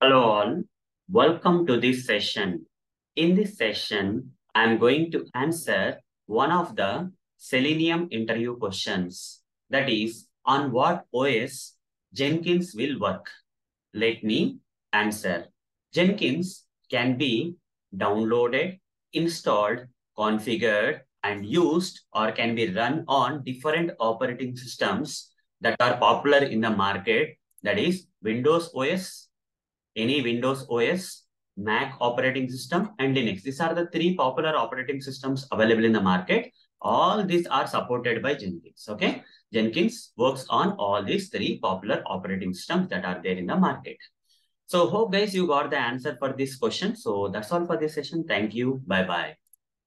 Hello all, welcome to this session. In this session, I am going to answer one of the Selenium interview questions, that is, on what OS Jenkins will work. Let me answer. Jenkins can be downloaded, installed, configured, and used, or can be run on different operating systems that are popular in the market, that is, Windows OS, any Windows OS, Mac operating system, and Linux. These are the three popular operating systems available in the market. All these are supported by Jenkins, okay? Jenkins works on all these three popular operating systems that are there in the market. So hope guys you got the answer for this question. So that's all for this session. Thank you. Bye-bye.